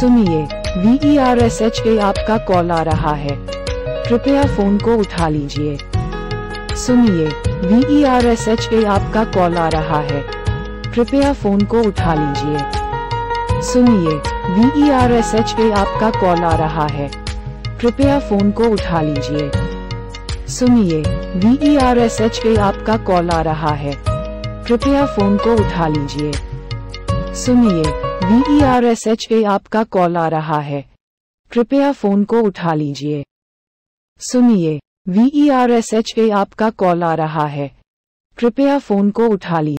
सुनिए VERSHA आपका call आ रहा है, कृपया फोन को उठा लीजिए। सुनिए VERSHA आपका कॉल आ रहा है, कृपया फोन को उठा लीजिए। सुनिए VERSHA आपका कॉल आ रहा है, कृपया फोन को उठा लीजिए। सुनिए VERSHA आपका कॉल आ रहा है, कृपया फोन को उठा लीजिए। सुनिए VERSHA आपका कॉल आ रहा है, कृपया फोन को उठा लीजिए। सुनिए VERSHA आपका कॉल आ रहा है, कृपया फोन को उठा लीजिए।